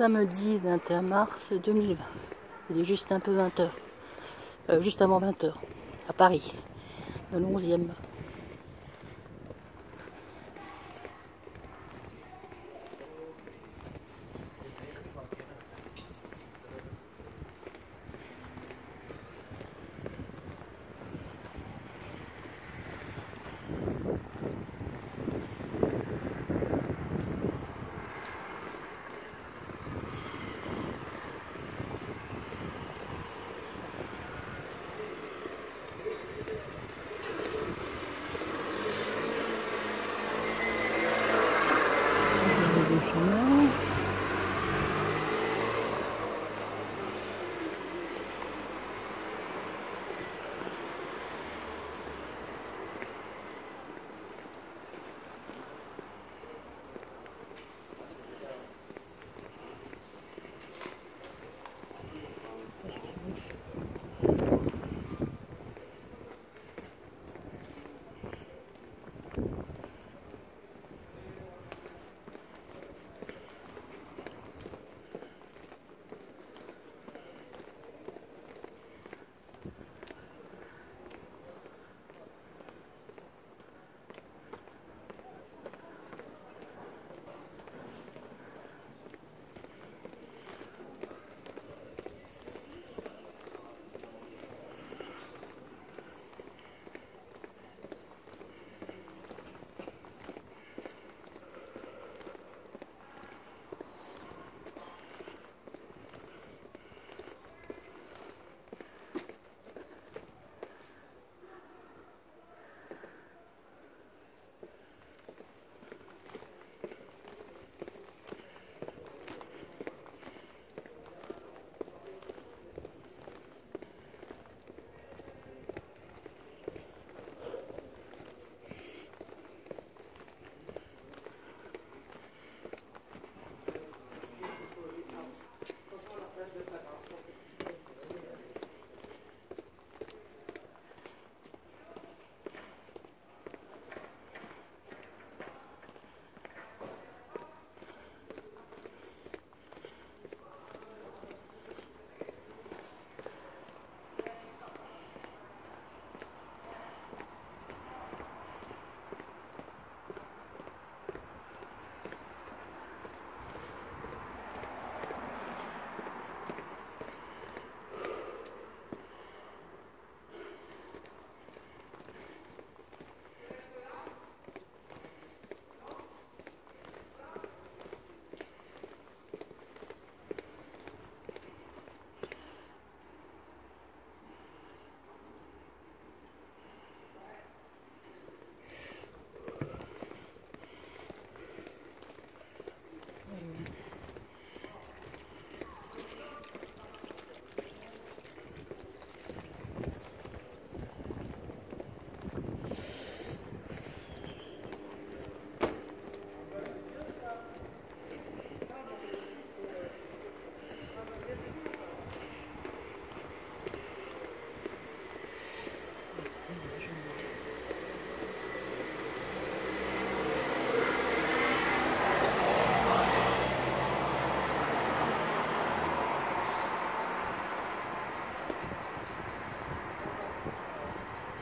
samedi 21 mars 2020. Il est juste un peu 20h. Juste avant 20h, à Paris, dans le 11e.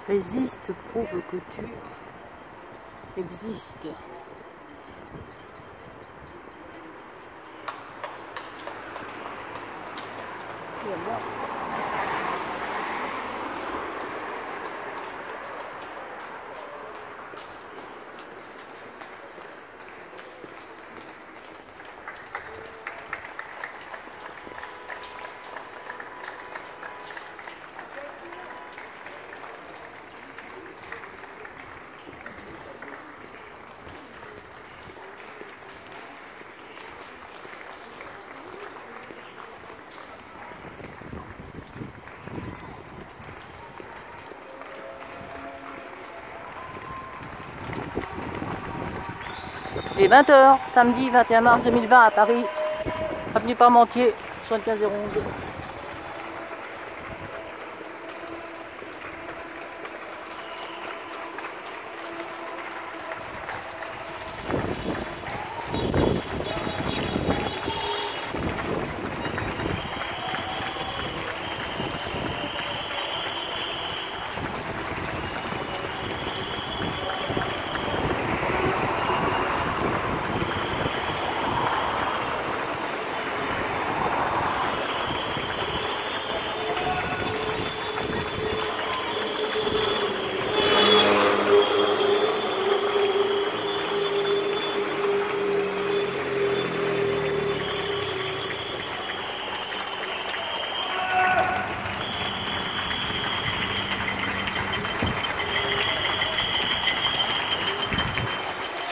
Résiste, prouve que tu existes. Et 20h, samedi 21 mars 2020 à Paris, Avenue Parmentier, 75011.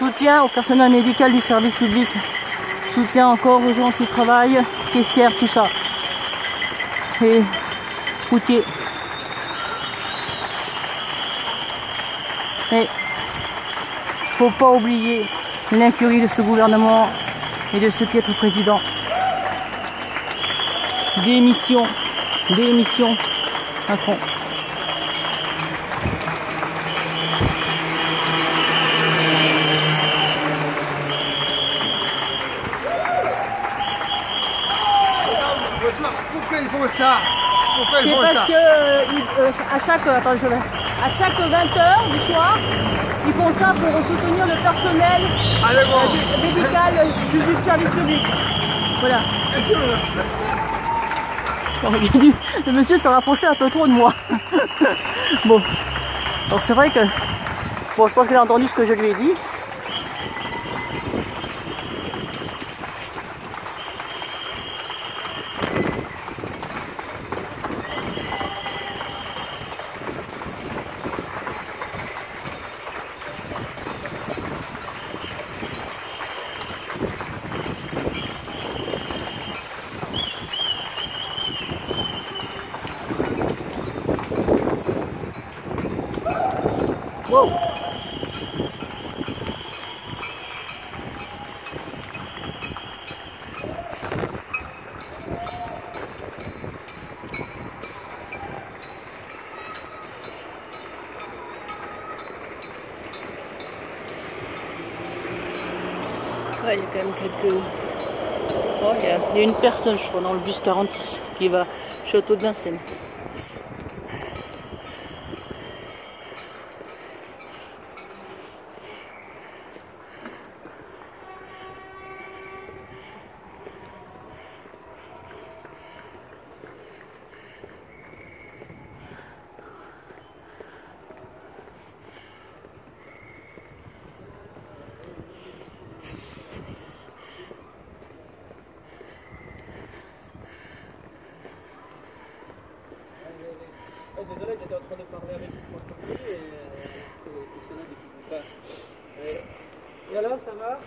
Soutien au personnel médical du service public. Soutien encore aux gens qui travaillent, caissières, tout ça. Et routiers. Mais faut pas oublier l'incurie de ce gouvernement et de ce piètre président. Démission, Macron. Pourquoi ils font ça? Parce que à chaque 20h du soir, ils font ça pour soutenir le personnel médical du service public. Voilà. Le monsieur se rapprochait un peu trop de moi. Bon. Donc c'est vrai que... Bon, je pense qu'il a entendu ce que je lui ai dit. Wow. Ouais, il y a quand même quelques... Oh, il y a une personne, je crois, dans le bus 46 qui va au château de Vincennes. Désolé, j'étais en train de parler avec le conseiller et le fonctionnaire du public. Et alors, ça va ?